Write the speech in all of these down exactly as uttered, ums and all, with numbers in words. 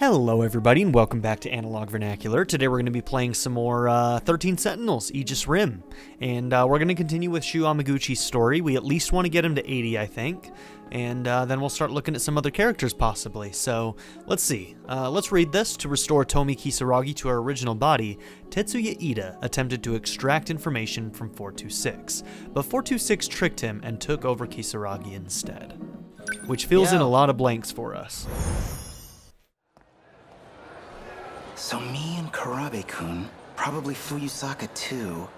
Hello everybody and welcome back to Analog Vernacular. Today we're going to be playing some more uh, thirteen Sentinels, Aegis Rim. And uh, we're going to continue with Shu Amiguchi's story. We at least want to get him to eighty, I think. And uh, then we'll start looking at some other characters possibly. So, let's see. Uh, let's read this. To restore Tomi Kisaragi to her original body, Tetsuya Ida attempted to extract information from four two six. But four two six tricked him and took over Kisaragi instead. Which fills yeah. in a lot of blanks for us. So me and Kurabe-kun, probably Fuyusaka too,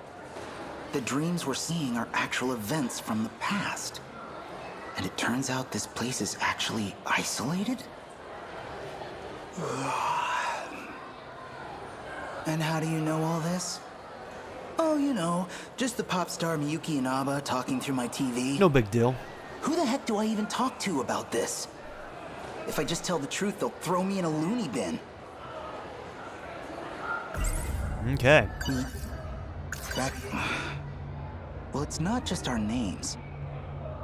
the dreams we're seeing are actual events from the past. And it turns out this place is actually isolated? And how do you know all this? Oh, you know, just the pop star Miyuki Inaba talking through my T V. No big deal. Who the heck do I even talk to about this? If I just tell the truth, they'll throw me in a loony bin. Okay. That, well, it's not just our names.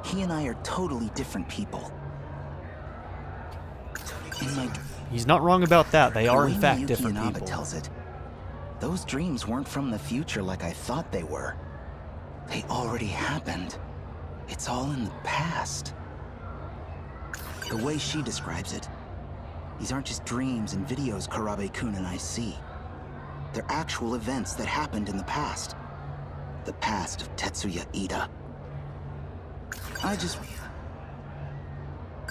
He and I are totally different people. In my, He's not wrong about that. They are, in fact, different people. Tells it, those dreams weren't from the future like I thought they were. They already happened. It's all in the past. The way she describes it, these aren't just dreams and videos Kurabe-kun and I see. They're actual events that happened in the past. The past of Tetsuya Ida. I just...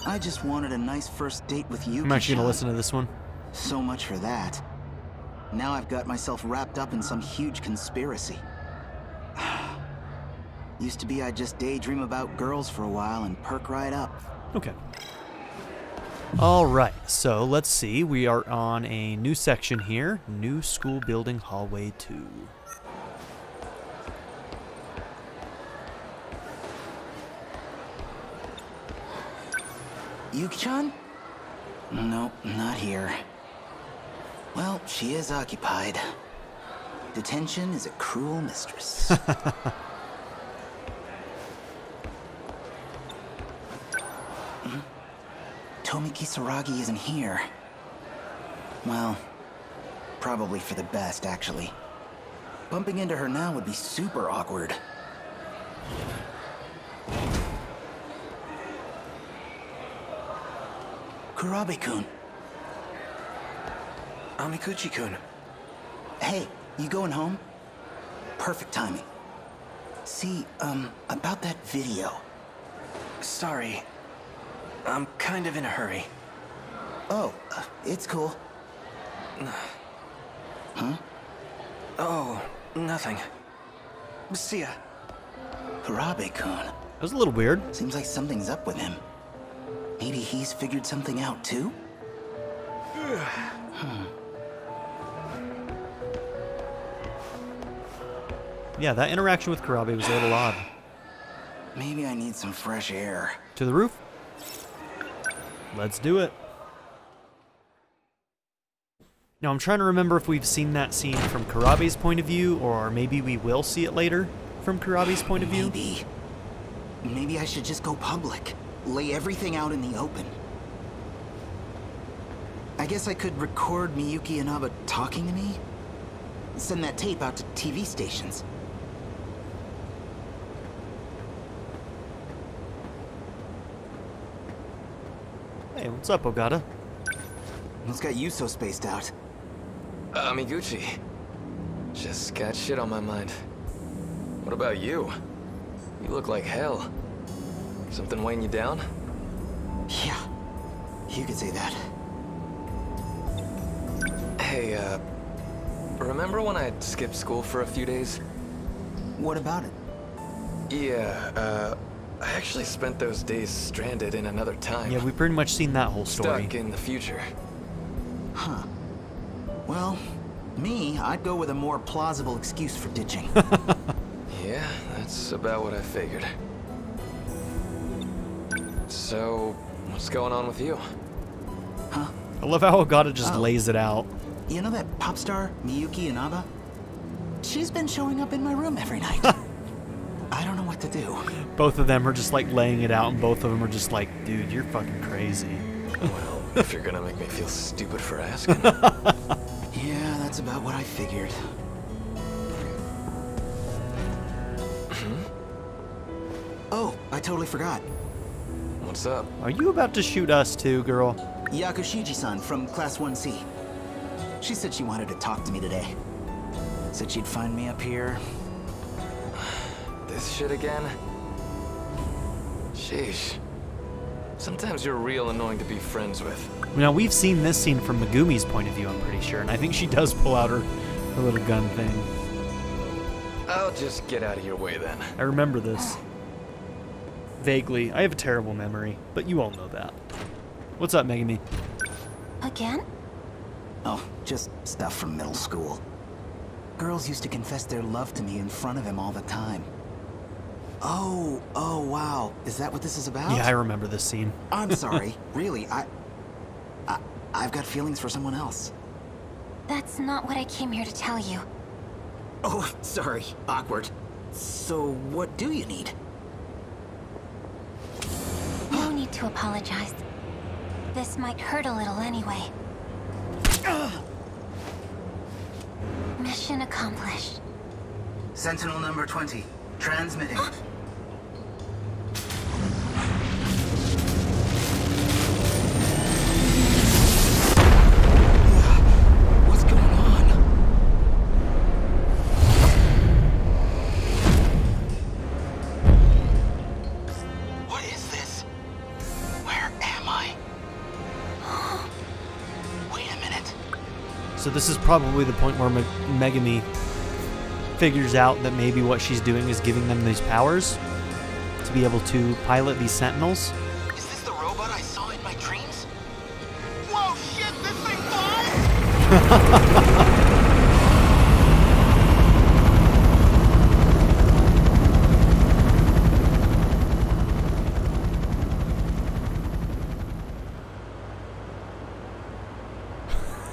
I just wanted a nice first date with Yuki-chan. I'm actually gonna listen to this one. So much for that. Now I've got myself wrapped up in some huge conspiracy. Used to be I'd just daydream about girls for a while and perk right up. Okay. Alright, so let's see. We are on a new section here. New school building hallway two. Yuki-chan? Nope, not here. Well, she is occupied. Detention is a cruel mistress. Tomi Kisaragi isn't here. Well, probably for the best, actually. Bumping into her now would be super awkward. Kurabe-kun. Amiguchi-kun. Hey, you going home? Perfect timing. See, um, about that video. Sorry. I'm kind of in a hurry. Oh, uh, it's cool. Huh? Oh, nothing. See ya. Kurabe-kun. That was a little weird. Seems like something's up with him. Maybe he's figured something out too? hmm. Yeah, that interaction with Kurabe was a little odd. Maybe I need some fresh air. To the roof? Let's do it. Now I'm trying to remember if we've seen that scene from Kurabe's point of view, or maybe we will see it later from Kurabe's point of view. Maybe. Maybe I should just go public. Lay everything out in the open. I guess I could record Miyuki Inaba talking to me. Send that tape out to T V stations. Hey, what's up, Ogata? What's got you so spaced out? Amiguchi. Just got shit on my mind. What about you? You look like hell. Something weighing you down? Yeah, you could say that. Hey, uh, remember when I skipped school for a few days? What about it? Yeah, uh... I actually spent those days stranded in another time. Yeah, we've pretty much seen that whole story. Stuck in the future. Huh. Well, me, I'd go with a more plausible excuse for ditching. Yeah, that's about what I figured. So, what's going on with you? Huh? I love how Ogata just oh. lays it out. You know that pop star, Miyuki Inaba? She's been showing up in my room every night. I don't know what to do. Both of them are just like laying it out, and both of them are just like, dude, you're fucking crazy. Well, If you're gonna make me feel stupid for asking. Yeah, that's about what I figured. Oh, I totally forgot. What's up? Are you about to shoot us too, girl? Yakushiji-san from Class one C. She said she wanted to talk to me today. Said she'd find me up here. This shit again? Sheesh. Sometimes you're real annoying to be friends with. Now, we've seen this scene from Megumi's point of view, I'm pretty sure, and I think she does pull out her, her little gun thing. I'll just get out of your way then. I remember this. Vaguely. I have a terrible memory, but you all know that. What's up, Megumi? Again? Oh, just stuff from middle school. Girls used to confess their love to me in front of him all the time. Oh, oh, wow. Is that what this is about? Yeah, I remember this scene. I'm sorry. Really, I, I... I've got feelings for someone else. That's not what I came here to tell you. Oh, sorry. Awkward. So, what do you need? No need to apologize. This might hurt a little anyway. Mission accomplished. Sentinel number twenty. Transmitting. Uh. What's going on? What is this? Where am I? Wait a minute. So this is probably the point where Meg Megumi figures out that maybe what she's doing is giving them these powers to be able to pilot these sentinels. Is this the robot I saw in my dreams? Whoa, shit, this thing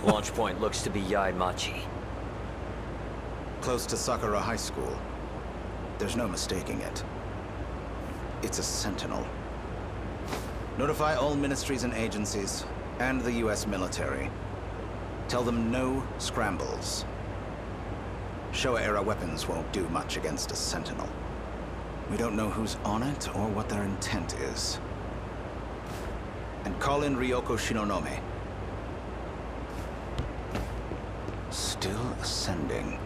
flies! Launch point looks to be Yaimachi. Close to Sakura High School. There's no mistaking it. It's a sentinel. Notify all ministries and agencies, and the U S military. Tell them no scrambles. Showa-era weapons won't do much against a sentinel. We don't know who's on it or what their intent is. And call in Ryoko Shinonome. Still ascending.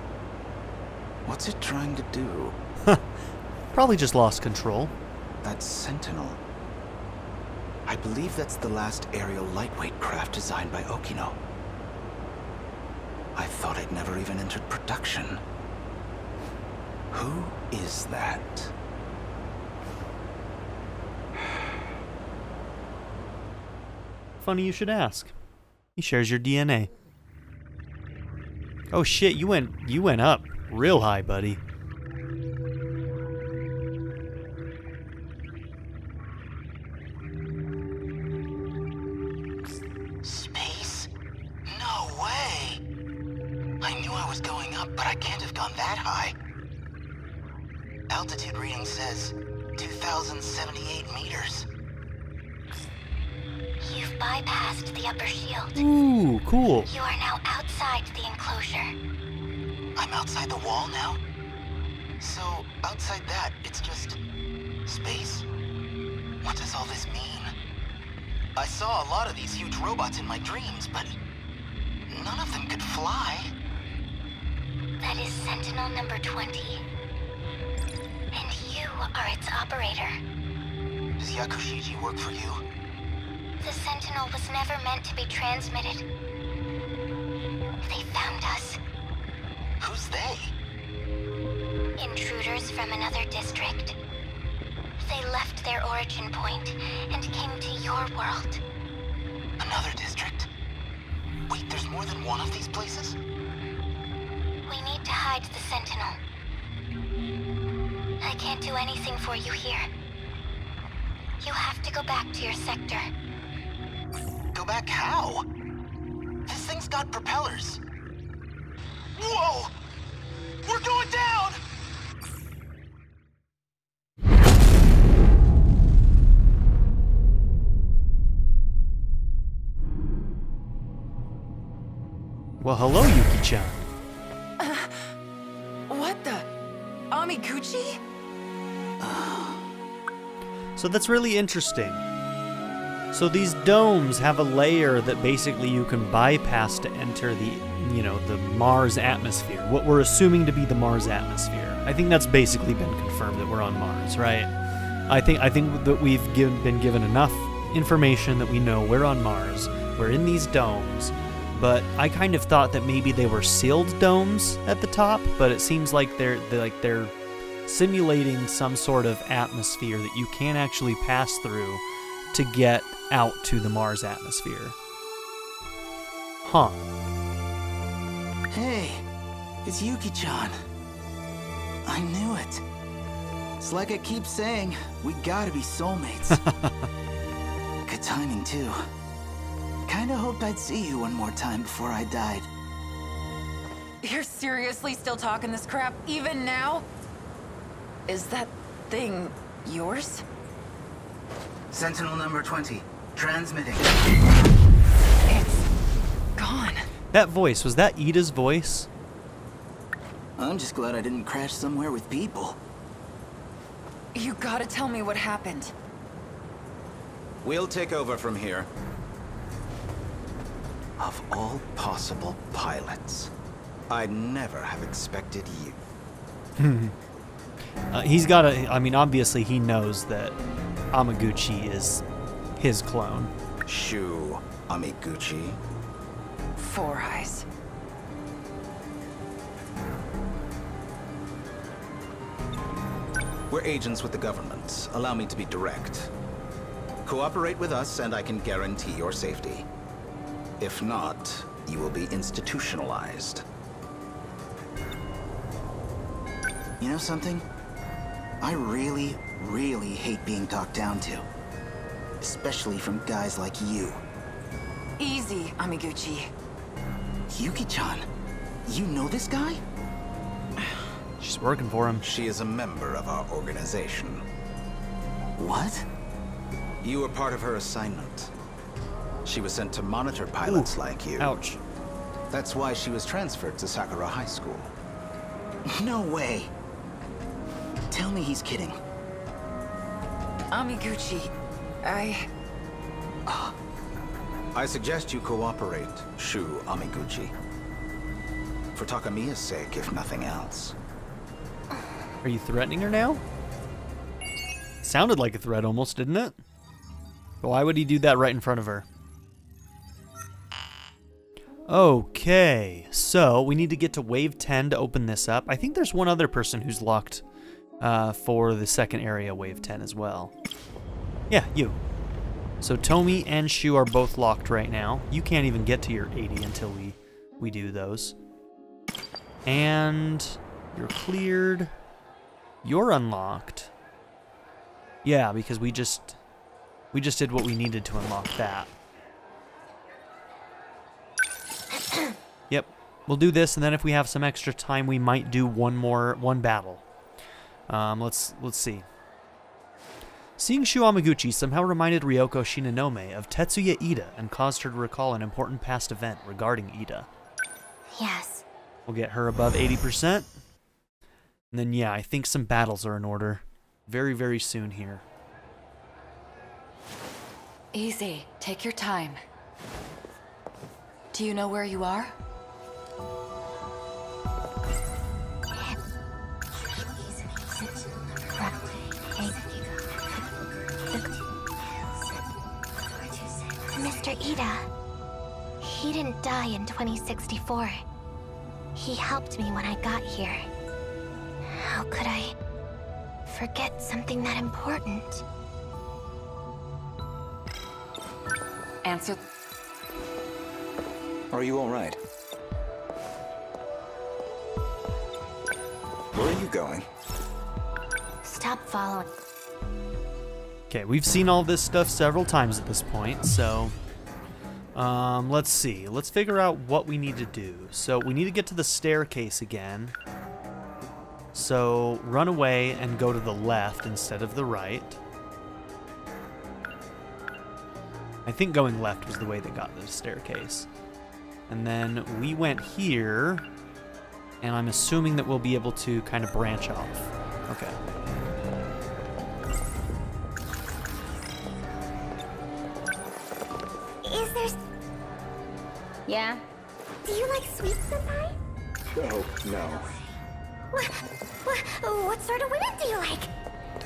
What's it trying to do? Probably just lost control. That sentinel. I believe that's the last aerial lightweight craft designed by Okino. I thought it never even entered production. Who is that? Funny you should ask. He shares your D N A. Oh shit, you went you went up. Real high, buddy. Space? No way! I knew I was going up, but I can't have gone that high. Altitude reading says two thousand seventy-eight meters. You've bypassed the upper shield. Ooh, cool. You are now outside the enclosure. I'm outside the wall now? So, outside that, it's just... space? What does all this mean? I saw a lot of these huge robots in my dreams, but... none of them could fly. That is Sentinel number twenty. And you are its operator. Does Yakushiji work for you? The Sentinel was never meant to be transmitted. They found us. Who's they? Intruders from another district. They left their origin point and came to your world. Another district? Wait, there's more than one of these places? We need to hide the Sentinel. I can't do anything for you here. You have to go back to your sector. Go back how? This thing's got propellers. Whoa! We're going down! Well, hello, Yuki-chan. Uh, what the? Amiguchi? So that's really interesting. So these domes have a layer that basically you can bypass to enter the, you know, the Mars atmosphere. What we're assuming to be the Mars atmosphere. I think that's basically been confirmed that we're on Mars, right? I think I think that we've give, been given enough information that we know we're on Mars. We're in these domes, but I kind of thought that maybe they were sealed domes at the top, but it seems like they're, they're like they're simulating some sort of atmosphere that you can actually pass through to get out to the Mars atmosphere. Huh. Hey, it's Yuki-chan. I knew it. It's like I keep saying, we gotta be soulmates. Good timing, too. Kinda hoped I'd see you one more time before I died. You're seriously still talking this crap, even now? Is that thing yours? Sentinel number twenty, transmitting. It's gone. That voice, was that Ida's voice? I'm just glad I didn't crash somewhere with people. You gotta tell me what happened. We'll take over from here. Of all possible pilots, I'd never have expected you. uh, he's gotta, I mean, obviously he knows that Amiguchi is his clone. Shu Amiguchi. Four eyes. We're agents with the government. Allow me to be direct. Cooperate with us and I can guarantee your safety. If not, you will be institutionalized. You know something? I really, really hate being talked down to. Especially from guys like you. Easy, Amiguchi. Yuki-chan, you know this guy? She's working for him. She is a member of our organization. What? You were part of her assignment. She was sent to monitor pilots Ooh. Like you. Ouch. That's why she was transferred to Sakura High School. No way. Tell me he's kidding. Amiguchi, I... Uh. I suggest you cooperate, Shu Amiguchi. For Takamiya's sake, if nothing else. Are you threatening her now? Sounded like a threat almost, didn't it? But why would he do that right in front of her? Okay, so we need to get to wave ten to open this up. I think there's one other person who's locked uh, for the second area, wave ten as well. Yeah, you. So Tomi and Shu are both locked right now. You can't even get to your eighty until we, we do those. And you're cleared. You're unlocked. Yeah, because we just we just did what we needed to unlock that. Yep. We'll do this, and then if we have some extra time, we might do one more one battle. Um, let's let's see. Seeing Shu Amiguchi somehow reminded Ryoko Shinonome of Tetsuya Ida and caused her to recall an important past event regarding Ida. Yes. We'll get her above eighty percent. And then, yeah, I think some battles are in order. Very, very soon here. Easy. Take your time. Do you know where you are? Mister Ida. He didn't die in twenty sixty-four. He helped me when I got here. How could I forget something that important? Answer. Are you all right? Where are you going? Stop following. Okay, we've seen all this stuff several times at this point, so um, let's see. Let's figure out what we need to do. So we need to get to the staircase again. So, run away and go to the left instead of the right. I think going left was the way they got to the staircase. And then we went here, and I'm assuming that we'll be able to kind of branch off. Okay. Is there... Yeah? Do you like sweets, Senpai? Oh, no. What, what, what sort of women do you like?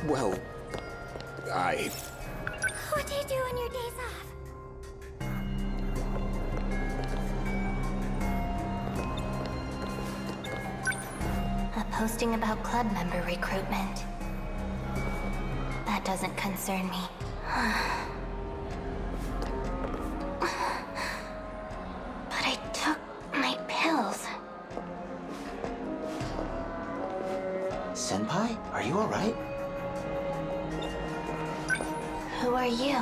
Well, I... What do you do on your days off? Posting about club member recruitment. That doesn't concern me. But I took my pills. Senpai, are you alright? Who are you?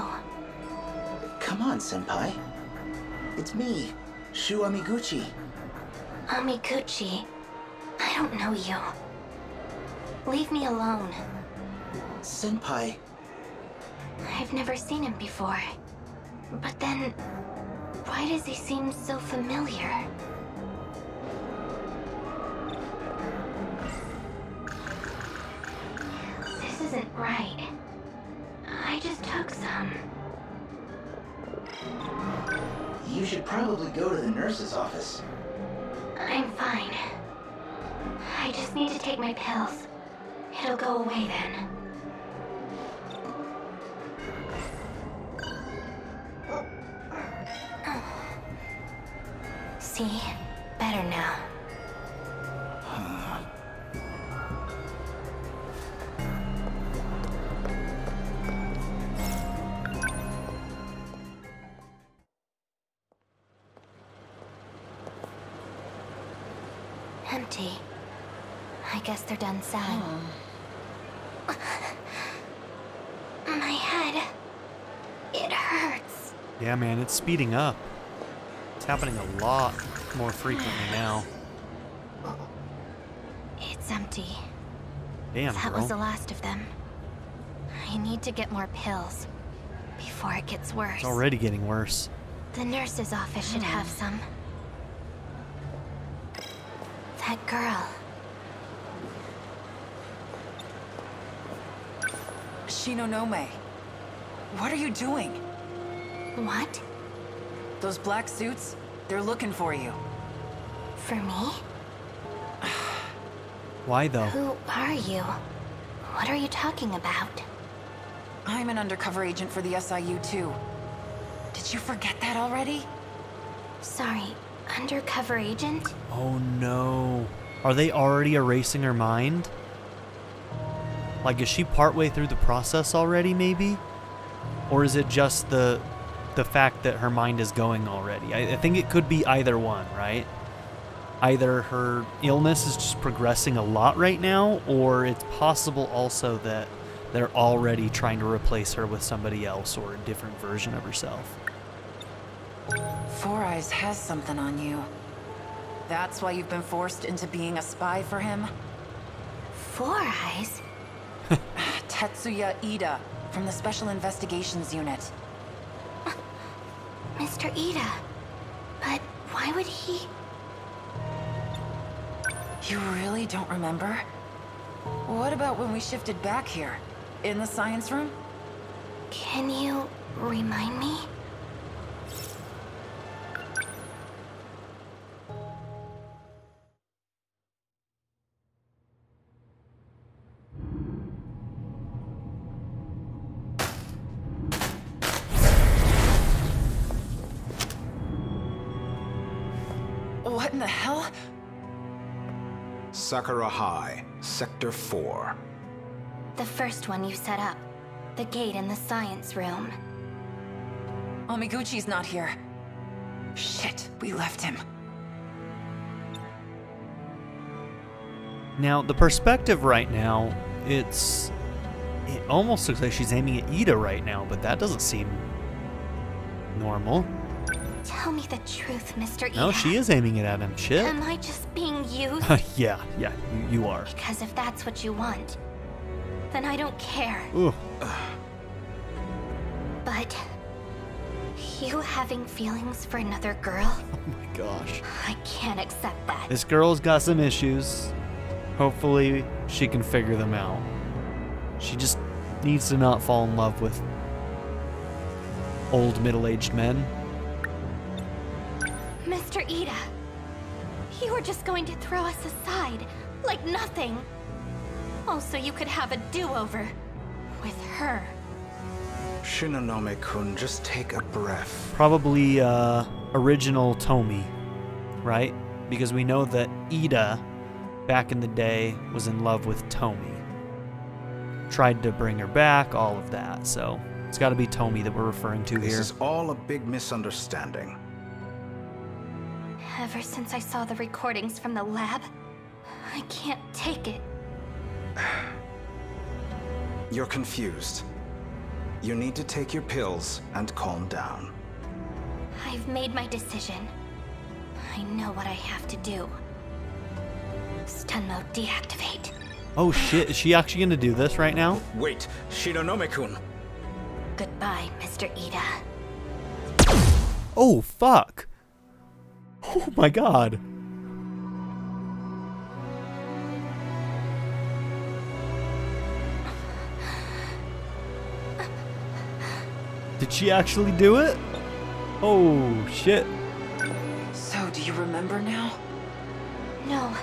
Come on, Senpai. It's me, Shu Amiguchi. Amiguchi? I don't know you. Leave me alone. Senpai. I've never seen him before. But then, why does he seem so familiar? This isn't right. I just took some. You should probably go to the nurse's office. I'm fine. I just need to take my pills. It'll go away then. See? Better now. Empty. I guess they're done selling. Oh. My head... it hurts. Yeah, man, it's speeding up. It's happening a lot more frequently now. It's empty. Damn, that girl. Was the last of them. I need to get more pills before it gets worse. It's already getting worse. The nurse's office should have some. That girl... Shinonome, what are you doing? What? Those black suits, they're looking for you. For me? Why though? Who are you? What are you talking about? I'm an undercover agent for the S I U too. Did you forget that already? Sorry, undercover agent? Oh no. Are they already erasing her mind? Like, is she partway through the process already, maybe? Or is it just the the fact that her mind is going already? I, I think it could be either one, right? Either her illness is just progressing a lot right now, or it's possible also that they're already trying to replace her with somebody else or a different version of herself. Four Eyes has something on you. That's why you've been forced into being a spy for him? Four Eyes? Tetsuya Ida, from the Special Investigations Unit. Uh, Mister Ida? But why would he... You really don't remember? What about when we shifted back here? In the science room? Can you remind me? Sakura High, Sector four. The first one you set up. The gate in the science room. Amiguchi's not here. Shit, we left him. Now, the perspective right now, it's... It almost looks like she's aiming at Ida right now, but that doesn't seem... normal. Tell me the truth, Mister Ida. No, she is aiming it at him. Shit. Am I just being used? yeah, yeah, you, you are. Because if that's what you want, then I don't care. Ooh. But you having feelings for another girl? Oh my gosh. I can't accept that. This girl's got some issues. Hopefully she can figure them out. She just needs to not fall in love with old middle-aged men. Mister Ida, you were just going to throw us aside like nothing. Oh, so you could have a do-over with her. Shinonome-kun, just take a breath. Probably uh, original Tomi, right? Because we know that Ida, back in the day, was in love with Tomi. Tried to bring her back, all of that. So it's got to be Tomi that we're referring to here. This is all a big misunderstanding. Ever since I saw the recordings from the lab, I can't take it. You're confused. You need to take your pills and calm down. I've made my decision. I know what I have to do. Stun mode deactivate. Oh shit, is she actually gonna do this right now? Wait, Shinonome-kun. Goodbye, Mister Ida. Oh fuck. Oh my god. Did she actually do it? Oh, shit. So, do you remember now? No.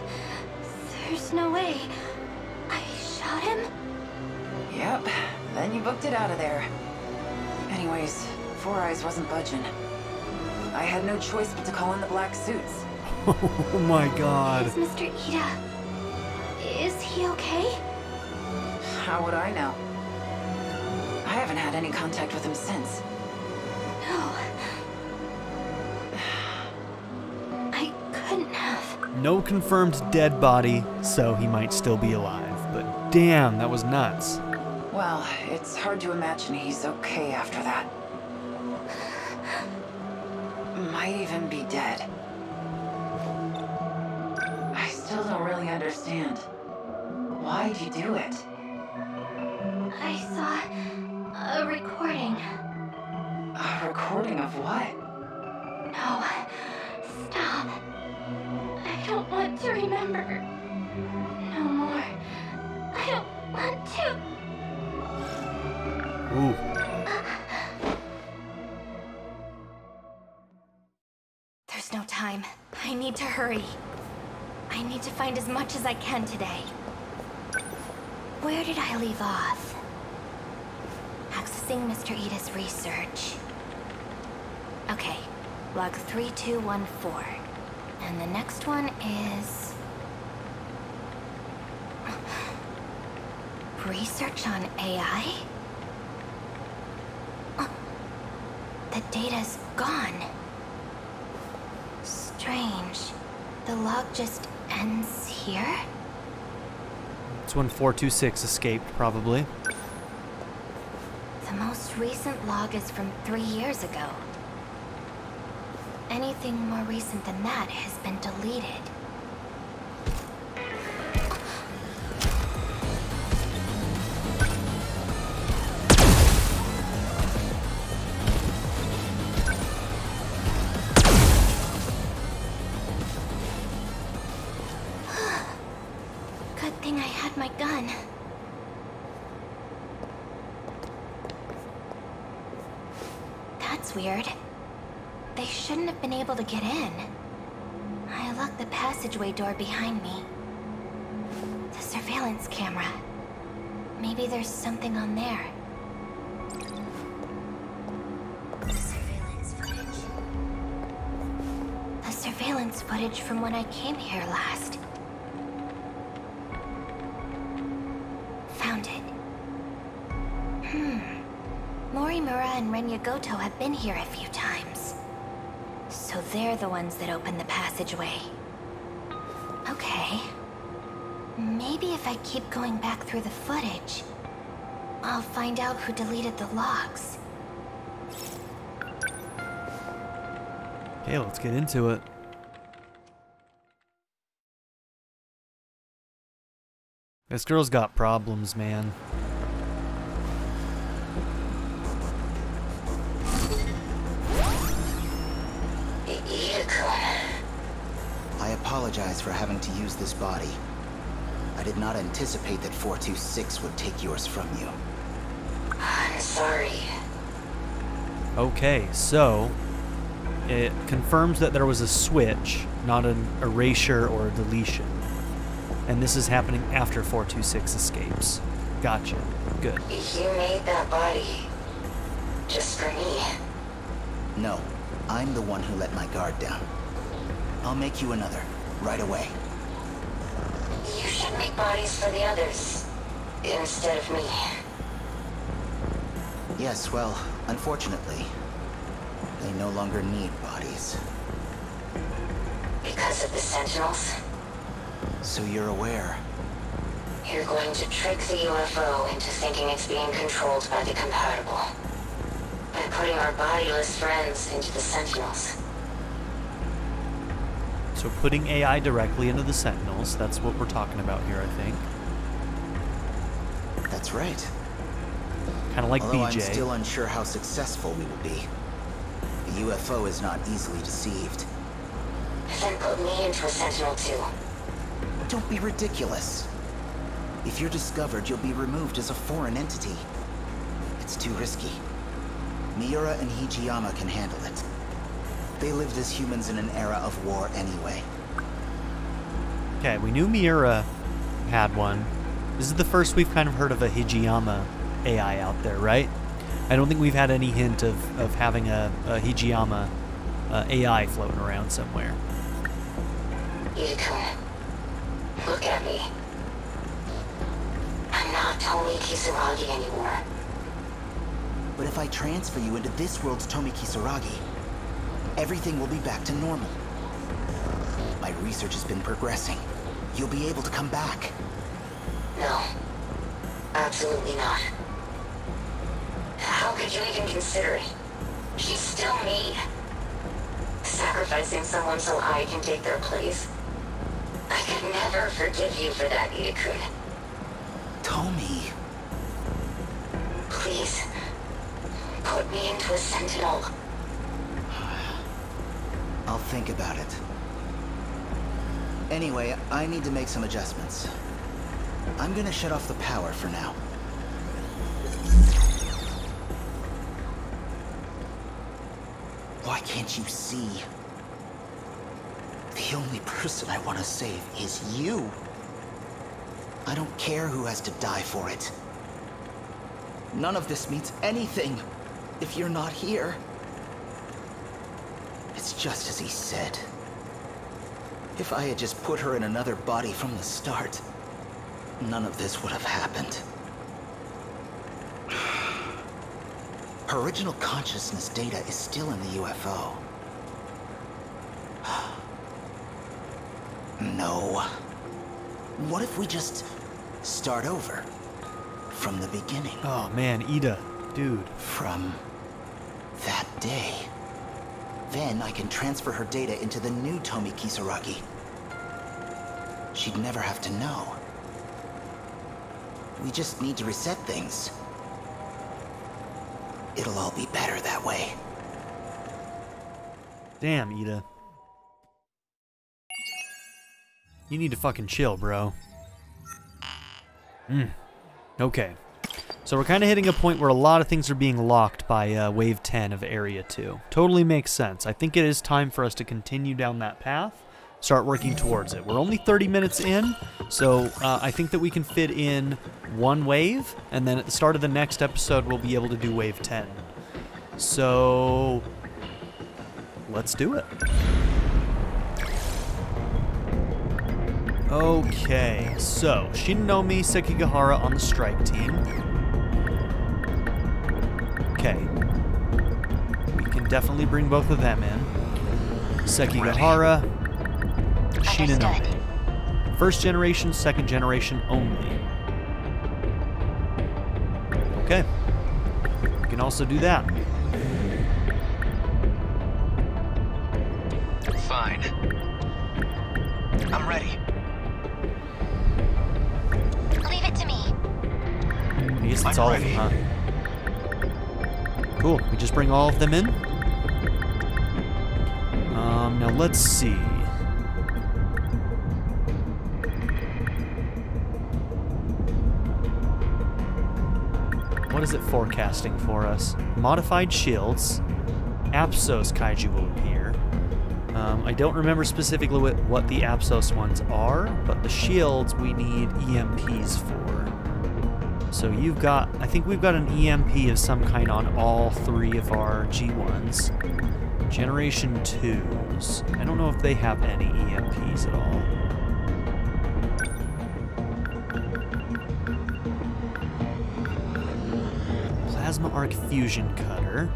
There's no way. I shot him? Yep. Then you booked it out of there. Anyways, Four Eyes wasn't budging. I had no choice but to call in the black suits. Oh my god. Is Mister Ida... is he okay? How would I know? I haven't had any contact with him since. No. I couldn't have. No confirmed dead body, so he might still be alive. But damn, that was nuts. Well, it's hard to imagine he's okay after that. Might even be dead. I still don't really understand. Why'd you do it? I saw... a recording. A recording of what? No. Stop. I don't want to remember. No more. I don't want to. Ooh. There's no time. I need to hurry. I need to find as much as I can today. Where did I leave off? Accessing Mister Ida's research. Okay, log three two one four. And the next one is... research on A I? Oh, the data's gone. Strange. The log just ends here? It's when four two six escaped, probably. The most recent log is from three years ago. Anything more recent than that has been deleted. Weird. They shouldn't have been able to get in. I locked the passageway door behind me. The surveillance camera. Maybe there's something on there. The surveillance footage. The surveillance footage from when I came here last. Found it. Hmm. Mora and Renya Goto have been here a few times. So they're the ones that opened the passageway. Okay. Maybe if I keep going back through the footage, I'll find out who deleted the logs. Okay, let's get into it. This girl's got problems, man. I apologize for having to use this body. I did not anticipate that four two six would take yours from you. I'm sorry. Okay, so it confirms that there was a switch, not an erasure or a deletion. And this is happening after four two six escapes. Gotcha. Good. You made that body just for me. No, I'm the one who let my guard down. I'll make you another right away. You should make bodies for the others instead of me. Yes, well, unfortunately, they no longer need bodies. Because of the Sentinels? So you're aware. You're going to trick the U F O into thinking it's being controlled by the compatible. By putting our bodiless friends into the Sentinels. So putting A I directly into the Sentinels, that's what we're talking about here, I think. That's right. Kind of like Although B J. I'm still unsure how successful we will be. The U F O is not easily deceived. Then put me into a Sentinel too. Don't be ridiculous. If you're discovered, you'll be removed as a foreign entity. It's too risky. Miura and Hijiyama can handle it. They lived as humans in an era of war anyway. Okay, we knew Miura had one. This is the first we've kind of heard of a Hijiyama A I out there, right? I don't think we've had any hint of, of having a, a Hijiyama uh, A I floating around somewhere. Yuka, look at me. I'm not Tomi Kisaragi anymore. But if I transfer you into this world's Tomi Kisaragi, everything will be back to normal. My research has been progressing. You'll be able to come back. No. Absolutely not. How could you even consider it? She's still me. Sacrificing someone so I can take their place. I could never forgive you for that, Ida-kun. Tomi. Please. Put me into a Sentinel. I'll think about it. Anyway, I need to make some adjustments. I'm gonna shut off the power for now. Why can't you see? The only person I want to save is you. I don't care who has to die for it. None of this means anything if you're not here. It's just as he said. If I had just put her in another body from the start, none of this would have happened. Her original consciousness data is still in the U F O. No. What if we just start over from the beginning? Oh man, Ida, dude. From that day. Then I can transfer her data into the new Tomi Kisaragi. She'd never have to know. We just need to reset things. It'll all be better that way. Damn, Ida. You need to fucking chill, bro. Mm. Okay. So we're kind of hitting a point where a lot of things are being locked by uh, Wave ten of Area two. Totally makes sense. I think it is time for us to continue down that path, start working towards it. We're only thirty minutes in, so uh, I think that we can fit in one wave, and then at the start of the next episode, we'll be able to do Wave ten. So let's do it. Okay, so Shinomi Sekigahara on the strike team. Okay. We can definitely bring both of them in. Sekigahara, Shinonome. First generation, second generation only. Okay. We can also do that. Fine. I'm ready. Leave it to me. I guess that's all of them, huh? Cool. We just bring all of them in. Um, now let's see. What is it forecasting for us? Modified shields. Apsos Kaiju will appear. Um, I don't remember specifically what, what the Apsos ones are, but the shields we need E M Ps for. So you've got, I think we've got an E M P of some kind on all three of our G ones. Generation twos. I don't know if they have any E M Ps at all. Plasma Arc Fusion Cutter.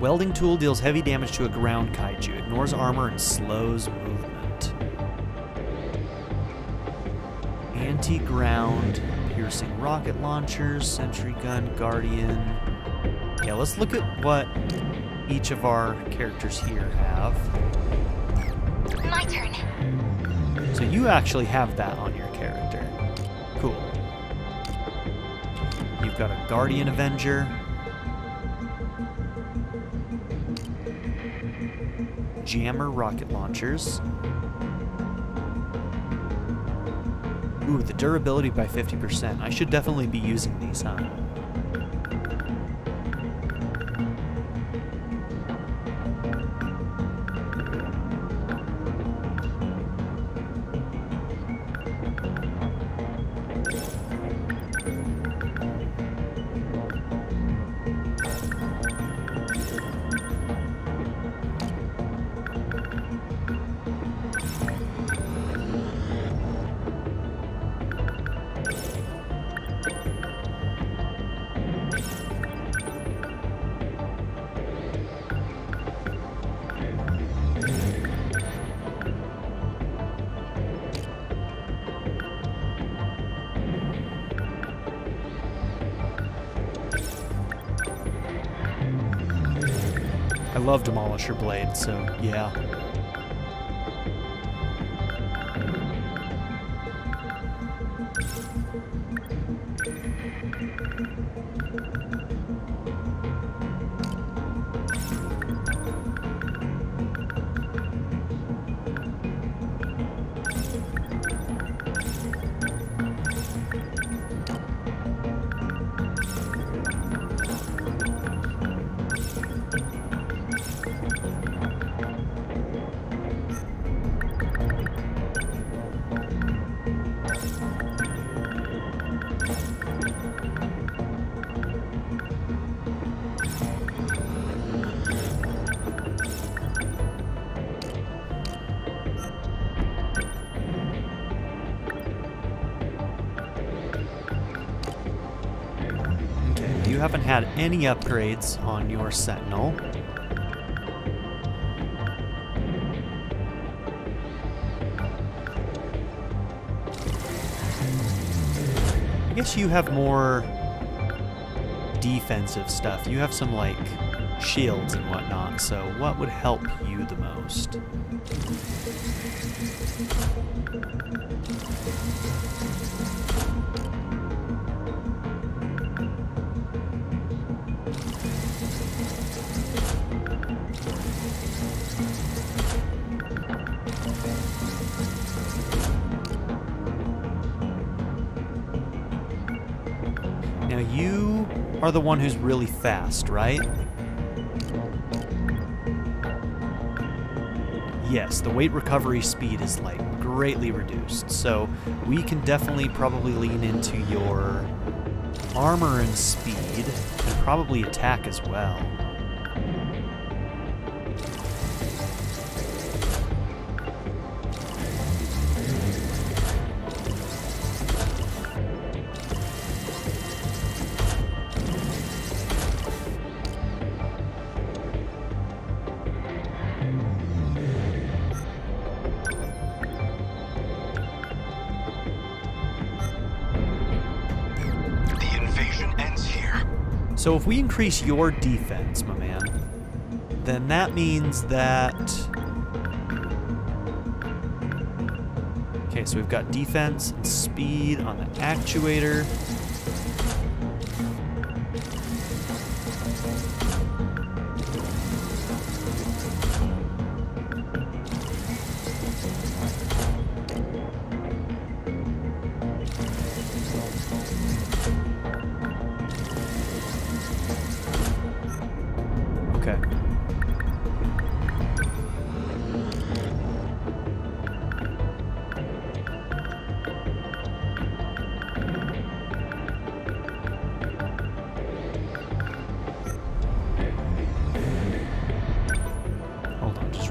Welding tool deals heavy damage to a ground kaiju, ignores armor, and slows movement. Anti-ground, piercing rocket launchers, sentry gun guardian. Yeah, let's look at what each of our characters here have. My turn. So you actually have that on your character. Cool. You've got a Guardian Avenger, Jammer Rocket Launchers. Ooh, the durability by fifty percent. I should definitely be using these, huh? Love Demolisher Blade, so yeah. Haven't had any upgrades on your Sentinel. I guess you have more defensive stuff. You have some like shields and whatnot, so what would help you the most? Are the one who's really fast, right? Yes, the weight recovery speed is like greatly reduced, so we can definitely probably lean into your armor and speed, and probably attack as well. So if we increase your defense, my man, then that means that... Okay, so we've got defense and speed on the actuator.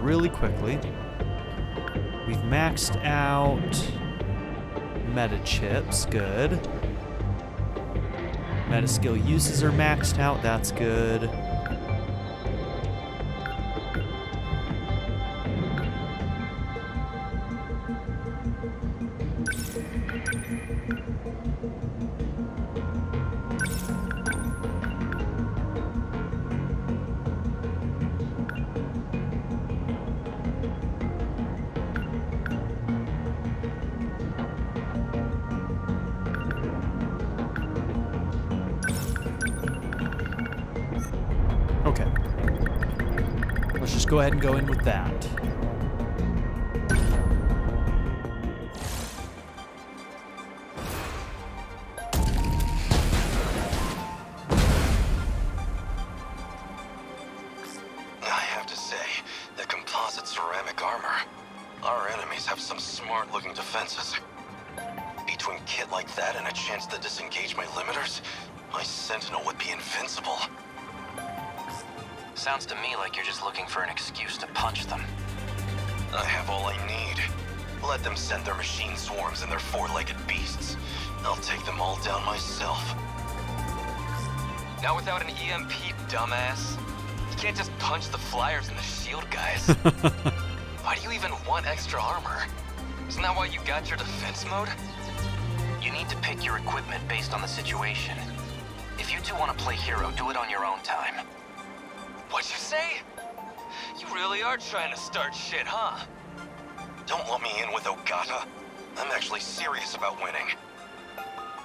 really quickly. We've maxed out meta chips, good. Meta skill uses are maxed out, that's good. Go ahead and go in with that. I have to say, the composite ceramic armor. Our enemies have some smart-looking defenses. Between kit like that and a chance to disengage my limiters, my Sentinel would be invincible. Sounds to me like you're just looking for an excuse to punch them. I have all I need. Let them send their machine swarms and their four-legged beasts. I'll take them all down myself. Not without an E M P, dumbass. You can't just punch the flyers and the shield guys. Why do you even want extra armor? Isn't that why you got your defense mode? You need to pick your equipment based on the situation. If you two want to play hero, do it on your own time. What'd you say? You really are trying to start shit, huh? Don't let me in with Ogata. I'm actually serious about winning.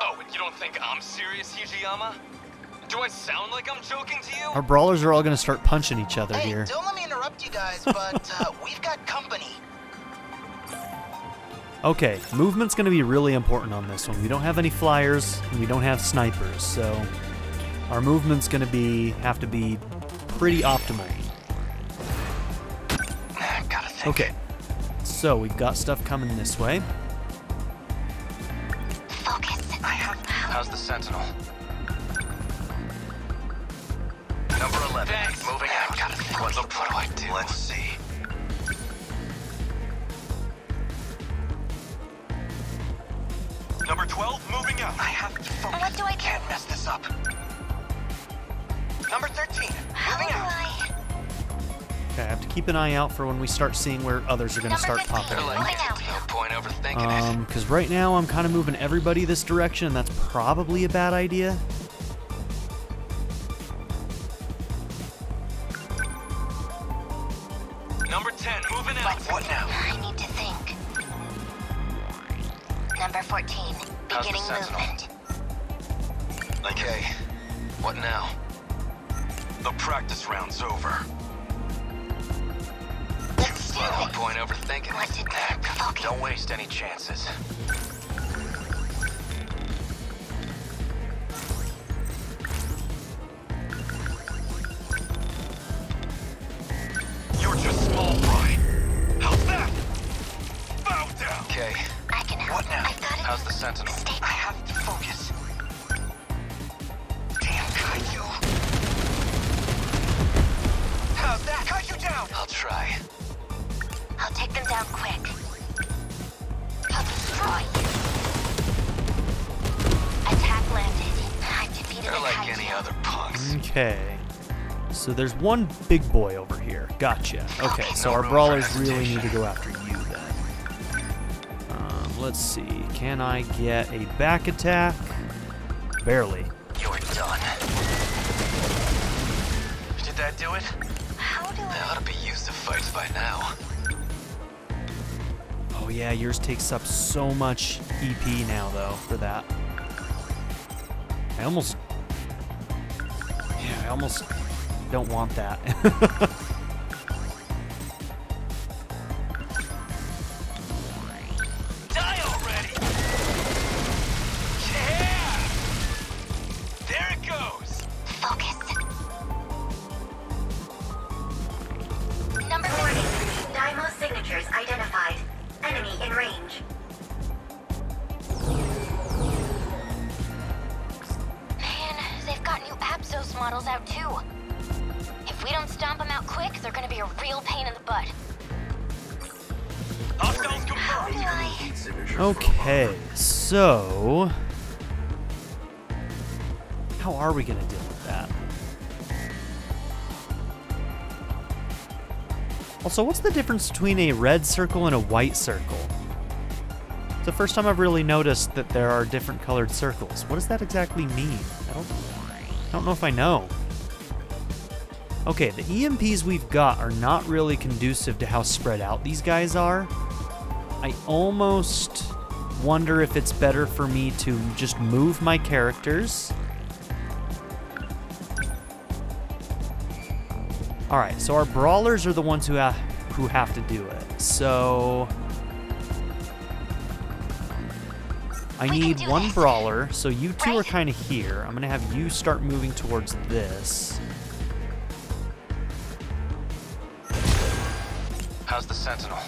Oh, and you don't think I'm serious, Hijiyama? Do I sound like I'm joking to you? Our brawlers are all gonna start punching each other hey, here. Don't let me interrupt you guys, but uh, we've got company. Okay, movement's gonna be really important on this one. We don't have any flyers, and we don't have snipers, so our movement's gonna be have to be pretty optimal. Gotta think. Okay, so we've got stuff coming this way. Focus. I have. How's the Sentinel? Number eleven. Thanks. Moving out. Gotta think. What, what do I do? Let's see. Number twelve. Moving out. I have to focus. What do I do? Can't mess this up. Number thirteen. How do I? Okay, I have to keep an eye out for when we start seeing where others are going to start popping. Um, because right now I'm kind of moving everybody this direction, and that's probably a bad idea. Number ten, moving out. What now? I need to think. Number fourteen, beginning movement. Okay, what now? The practice round's over. Let's do it. Point overthinking. What did that? Focus. Don't waste any chances. You're just small fry. How's that? Bow down. Okay. I can help. What now? I've got it. How's the Sentinel? Stay. I have to focus. Damn Kaiju. That cut you down. I'll try. I'll take them down quick. I'll destroy you. Attack landed. I defeated the Kaiju. They're like any other punks. Okay. So there's one big boy over here. Gotcha. Okay, okay. So our brawlers really need to go after you then. Um, let's see. Can I get a back attack? Barely. You're done. Did that do it? They ought to be used to fights by now. Oh yeah, yours takes up so much E P now though for that. I almost, yeah, I almost don't want that. Die already! Yeah! There it goes. Focus. Signatures identified. Enemy in range. Man, they've got new Apsos models out too. If we don't stomp them out quick, they're gonna be a real pain in the butt. Okay, so how are we gonna deal with that? Also, what's the difference between a red circle and a white circle? It's the first time I've really noticed that there are different colored circles. What does that exactly mean? I don't, I don't know if I know. Okay, the E M Ps we've got are not really conducive to how spread out these guys are. I almost wonder if it's better for me to just move my characters. All right, so our brawlers are the ones who have, who have to do it. So I need one brawler. So you two are kind of here. I'm gonna have you start moving towards this. How's the Sentinel?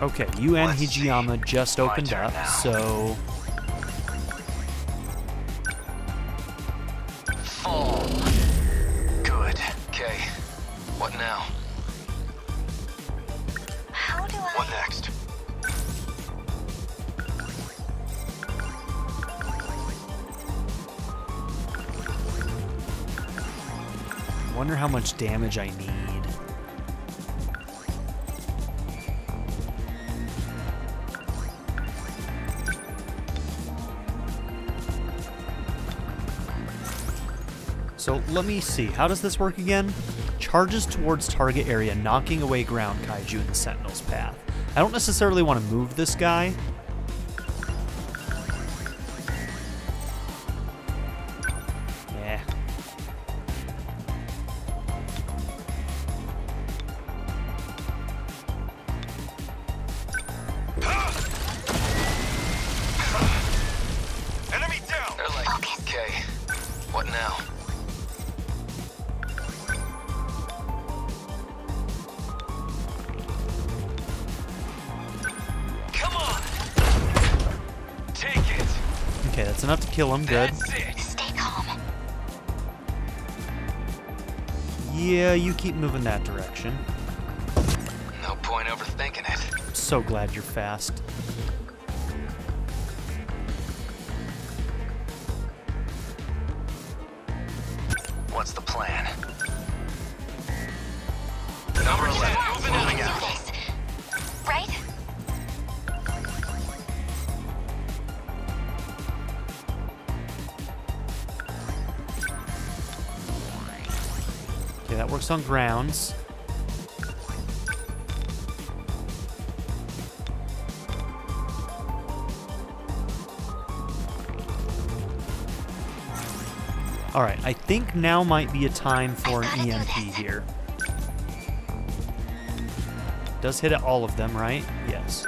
Okay, you and Hijiyama just opened up, so how much damage I need. So let me see, how does this work again? Charges towards target area, knocking away ground kaiju in the Sentinel's path. I don't necessarily want to move this guy. Kill him, good. Stay calm. Yeah, you keep moving that direction. No point overthinking it. I'm so glad you're fast. What's the plan? Number eleven, moving out again. Right? That works on grounds. All right, I think now might be a time for an E M P here. Does hit at all of them, right? Yes.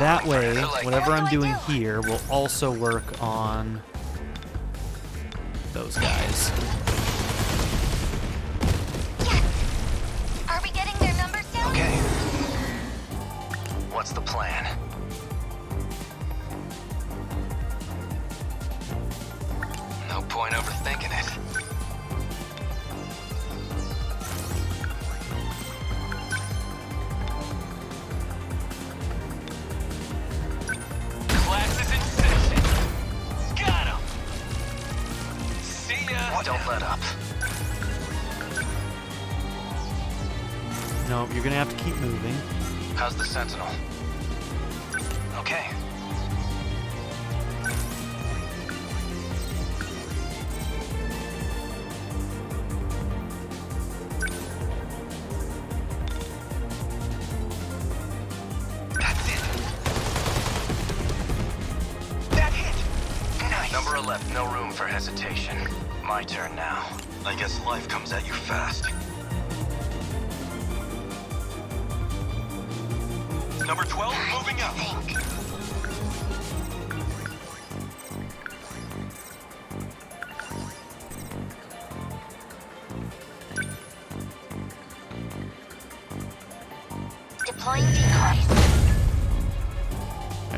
That way, whatever I'm doing here will also work on those guys. Yes. Are we getting their numbers down? Okay. What's the plan? No point overthinking it. Class is in session. Got him. Don't let up. No, you're gonna have to keep moving. How's the Sentinel? Okay.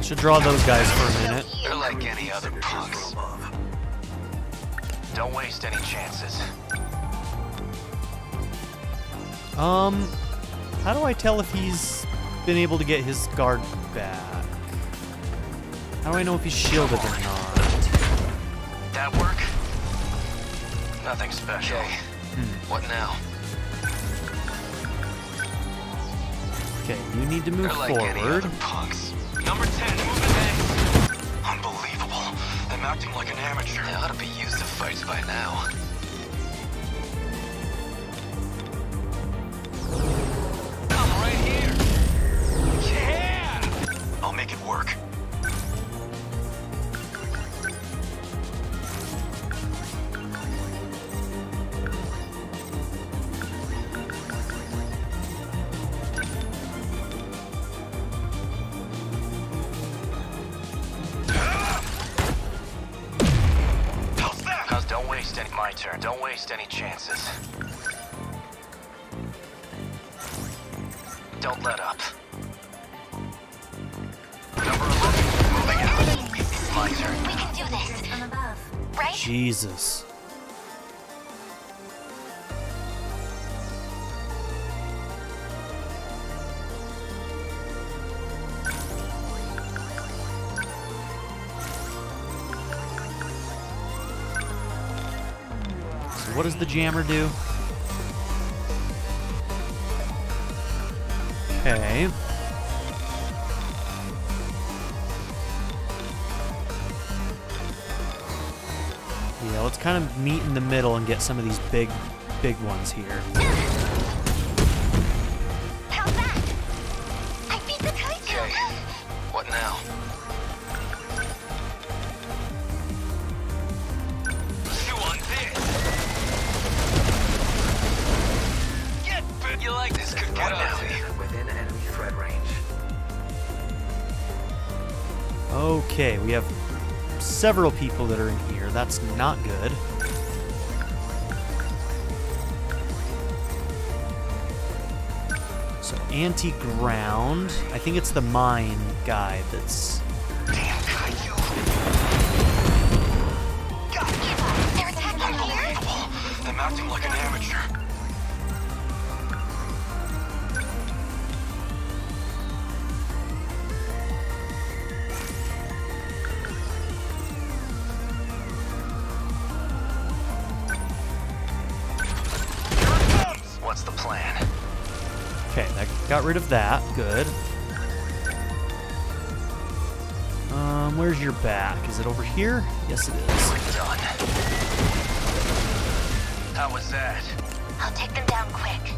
Should draw those guys for a minute. They're like any other punks. Don't waste any chances. Um, how do I tell if he's been able to get his guard back? How do I know if he's shielded or not? That work? Nothing special. Okay. Hmm. What now? Okay, you need to move like forward. Punks. Number ten, moving next. Unbelievable. I'm acting like an amateur. They ought to be used to fights by now. I'm right here. Yeah! I'll make it work. Don't waste any chances. Don't let up. Number eleven, moving out. It's my turn. We can do this. From above, right? Jesus. What does the jammer do? Okay. Yeah, let's kind of meet in the middle and get some of these big, big ones here. How's that? I beat the Kaiju. Okay. What now? Okay, we have several people that are in here. That's not good. So, anti-ground. I think it's the mine guy that's... Damn, Kaiju! God, they're attacking here? Unbelievable! I'm acting like an amateur. Got rid of that. Good. Um, where's your back? Is it over here? Yes, it is. We're done. How was that? I'll take them down quick.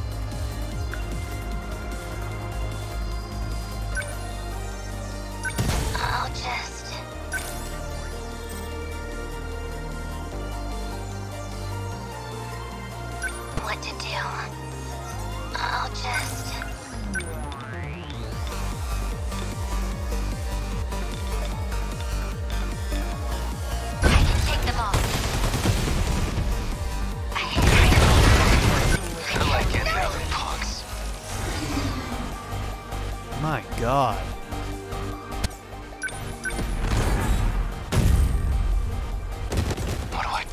I'll just... What to do? I'll just... God. What do I do?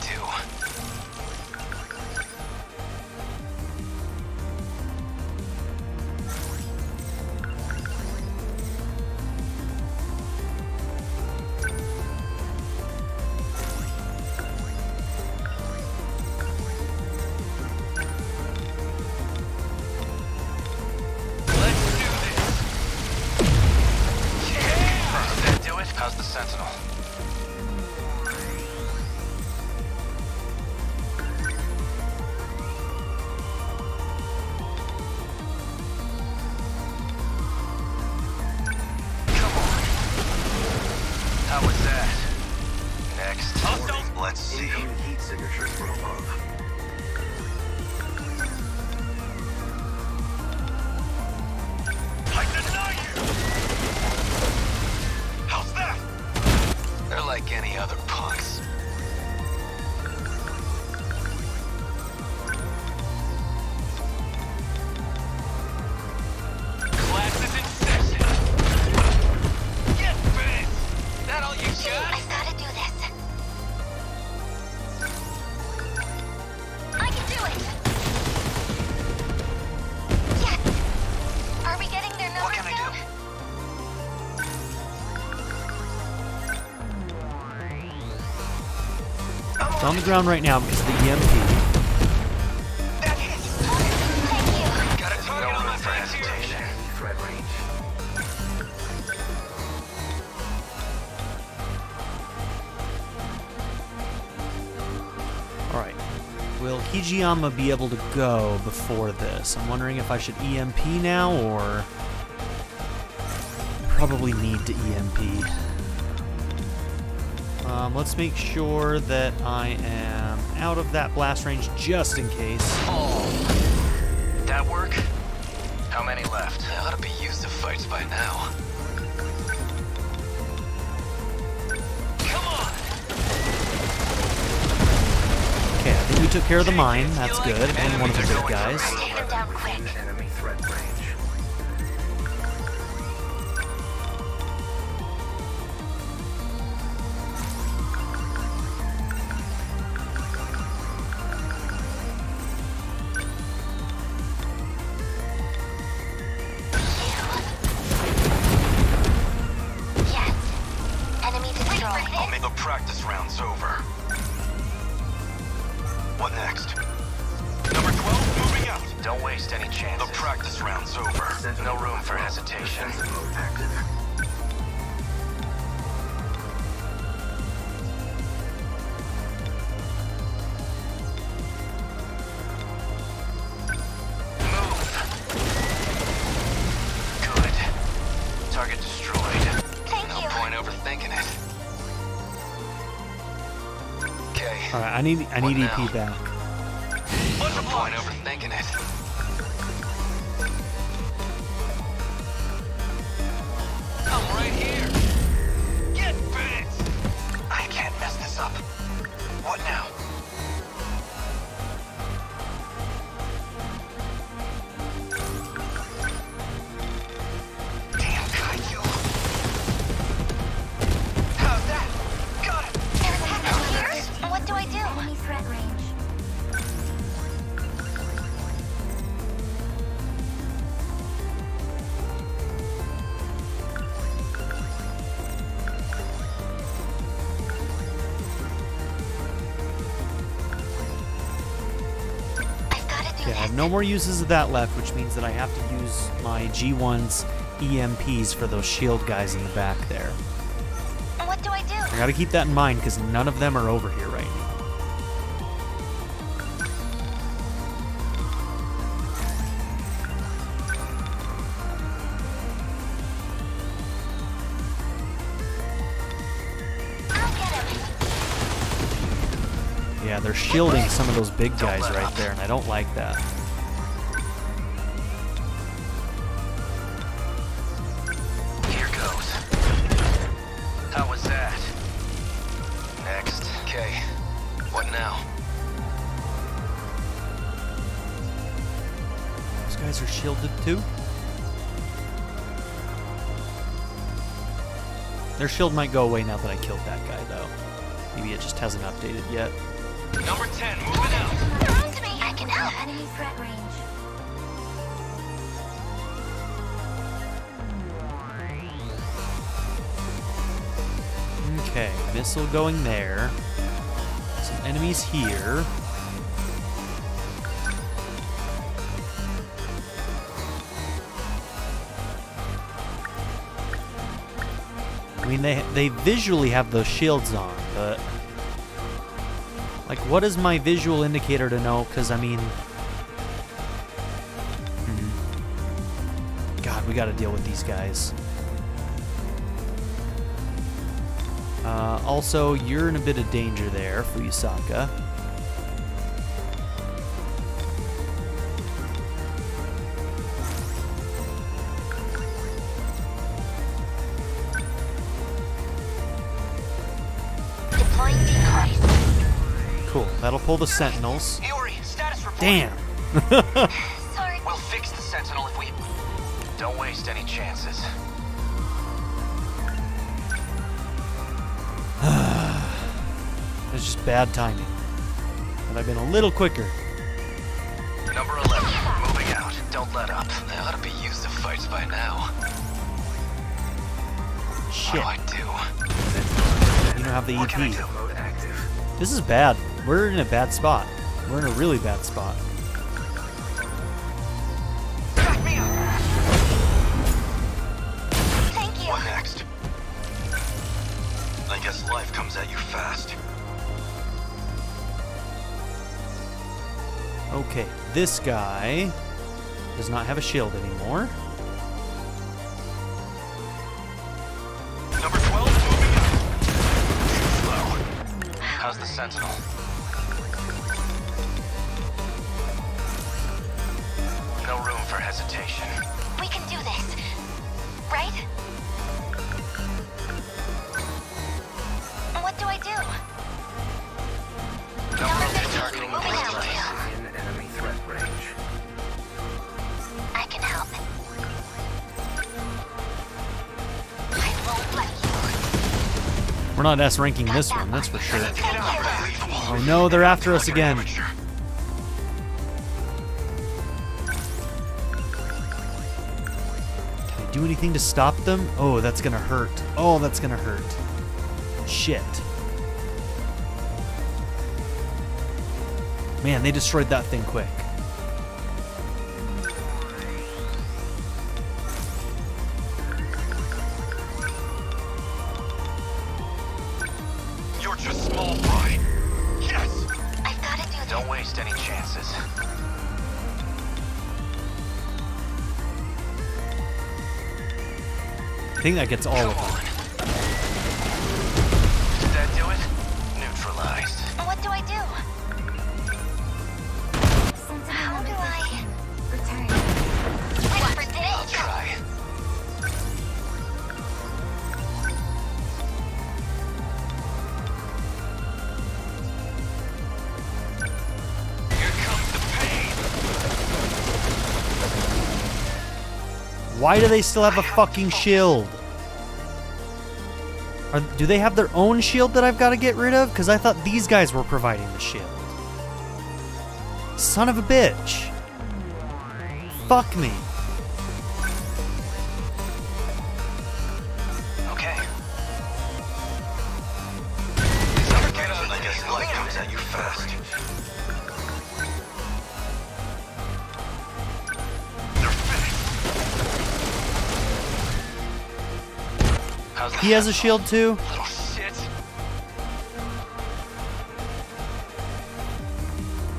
Let's do this. How's the Sentinel? Come on. How was that? Next. Also, let's see. Heat signature from above. I deny you. How's that? on the ground right now because of the E M P. Alright. Will Hijiyama be able to go before this? I'm wondering if I should E M P now, or... probably need to E M P. Um, let's make sure that I am out of that blast range just in case. Oh. Did that work? How many left? I ought to be used to fights by now. Come on! Okay, I think we took care of the mine. That's good. And one of the good guys. Take them down quick. Enemy threat range. I need I need E P back. What's the point overthinking it? I'm right here. Get bit. I can't mess this up. What now? Damn Kaiju. How's that? Got it. How's that? What do I do? Enemy threat range. Okay, I have no more uses of that left, which means that I have to use my G one's E M Ps for those shield guys in the back there. What do I do? I gotta keep that in mind because none of them are over here right now. Yeah, they're shielding some of those big guys right there, and I don't like that. Here goes. How was that? Next. Okay. What now? Those guys are shielded too? Their shield might go away now that I killed that guy, though. Maybe it just hasn't updated yet. Number ten, moving out. They're on to me. I can help. Enemy threat range. Okay, missile going there. Some enemies here. I mean, they they visually have those shields on, but. Like, what is my visual indicator to know? Because, I mean... Hmm. God, we gotta deal with these guys. Uh, also, you're in a bit of danger there, Fuyusaka. That'll pull the Sentinels. Damn. Sorry. We'll fix the Sentinel if we don't waste any chances. It's just bad timing. But I've been a little quicker. Number eleven, moving out. Don't let up. They ought to be used to fights by now. Shit. What do I do? You don't have the E P. What can I do? This is bad. We're in a bad spot. We're in a really bad spot. Thank you. What next? I guess life comes at you fast. Okay, this guy does not have a shield anymore. Sentinel. No room for hesitation. We can do this, right? What do I do? No targeting in enemy threat range. I can help. I won't let you. We're not S ranking this one, that's for sure. Oh no, they're after us again. Can I do anything to stop them? Oh, that's gonna hurt. Oh, that's gonna hurt. Shit. Man, they destroyed that thing quick. I think that gets all Come of them. On. Did that do it? Neutralized. What do I do? How do I return? Wait for day. I'll try. Here comes the pain. Why do they still have a fucking shield? Are, do they have their own shield that I've got to get rid of? Because I thought these guys were providing the shield. Son of a bitch. Fuck me. Okay. I guess life comes at you fast. He has a shield too? Little shit.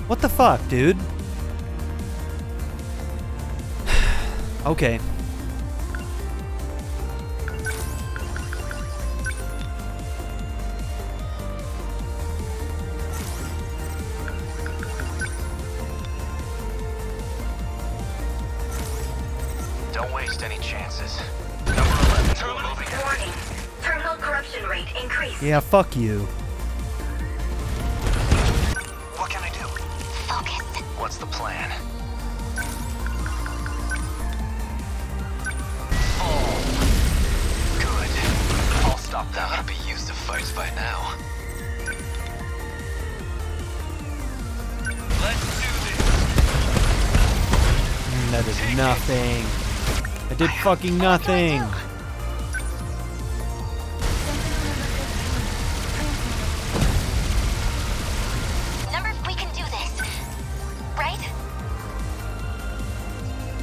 What the fuck, dude? Okay. Don't waste any chances. Yeah, fuck you. What can I do? Focus. What's the plan? Oh, good. I'll stop them. I'll be used to fights by now. Let's do this. That is Take nothing. It. I did I fucking nothing.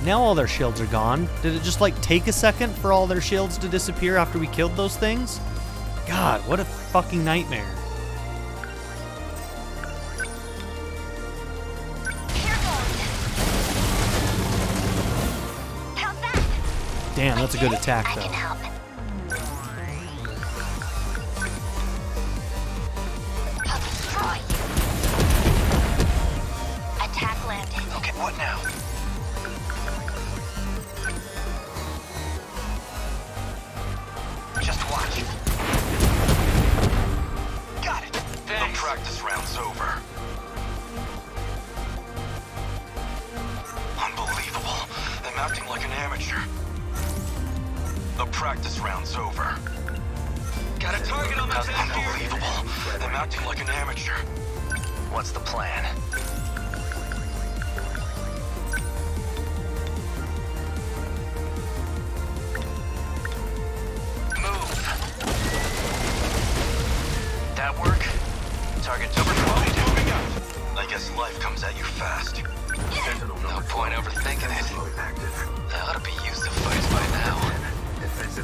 Now all their shields are gone. Did it just like take a second for all their shields to disappear after we killed those things? God, what a fucking nightmare. How's that? Damn, that's a good attack though. That work? Target number twelve. point overthinking it. That ought to be used to fight by now.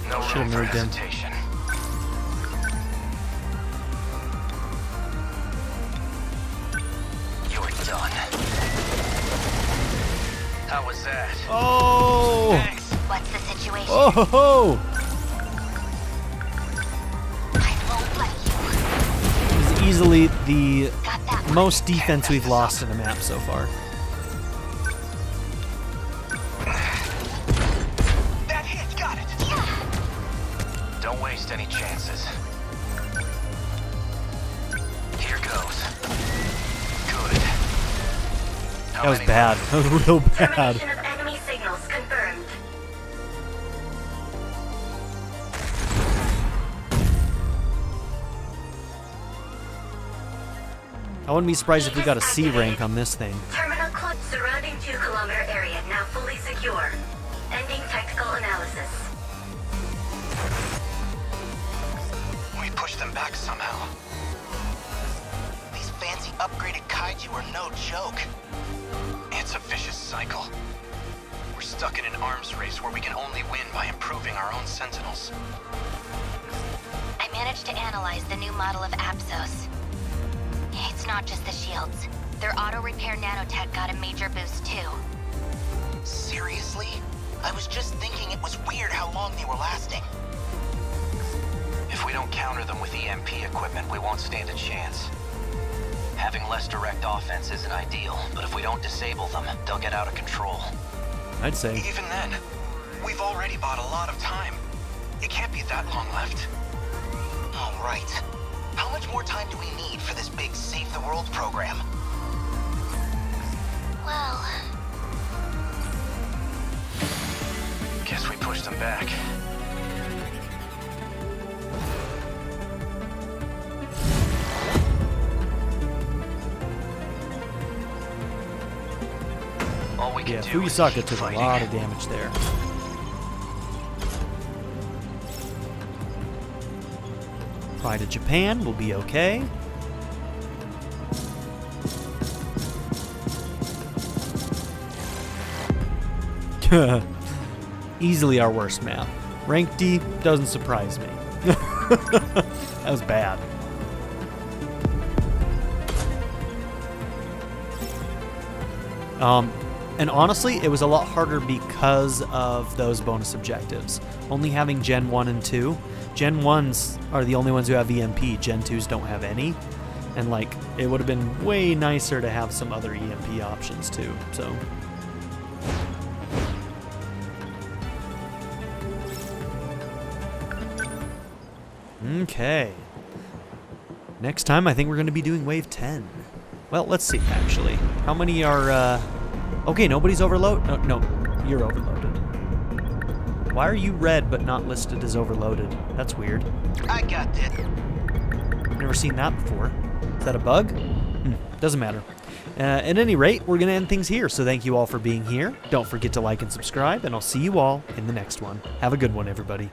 No room for hesitation. You're done. How was that? Oh! Thanks. What's the situation? Oh ho ho! Easily the most defense we've lost in a map so far. That hit, got it. Yeah. Don't waste any chances. Here goes. Good. How that was bad. That was real bad. Termination of enemy signals confirmed. I wouldn't be surprised if we got a C rank on this thing. Terminal code surrounding two kilometer area now fully secure. Ending tactical analysis. We pushed them back somehow. These fancy upgraded kaiju are no joke. It's a vicious cycle. We're stuck in an arms race where we can only win by improving our own sentinels. I managed to analyze the new model of Apsos. It's not just the shields. Their auto-repair nanotech got a major boost, too. Seriously? I was just thinking it was weird how long they were lasting. If we don't counter them with E M P equipment, we won't stand a chance. Having less direct offense isn't ideal, but if we don't disable them, they'll get out of control. I'd say. Even then, we've already bought a lot of time. It can't be that long left. All right. How much more time do we need for this big Save the World program? Well... guess we pushed them back. All we can yeah, do Fuyusaka took fighting. a lot of damage there. Fly to Japan, we'll be okay. Easily our worst map. Rank D doesn't surprise me. That was bad. Um, and honestly, it was a lot harder because of those bonus objectives. Only having Gen one and two. Gen ones are the only ones who have E M P. Gen twos don't have any. And, like, it would have been way nicer to have some other E M P options, too. So, okay. Next time, I think we're going to be doing Wave ten. Well, let's see, actually. How many are, uh... okay, nobody's overloaded. No, no, you're overloaded. Why are you red but not listed as overloaded? That's weird. I got it. I've never seen that before. Is that a bug? Hmm, doesn't matter. Uh, at any rate, we're going to end things here, so thank you all for being here. Don't forget to like and subscribe, and I'll see you all in the next one. Have a good one, everybody.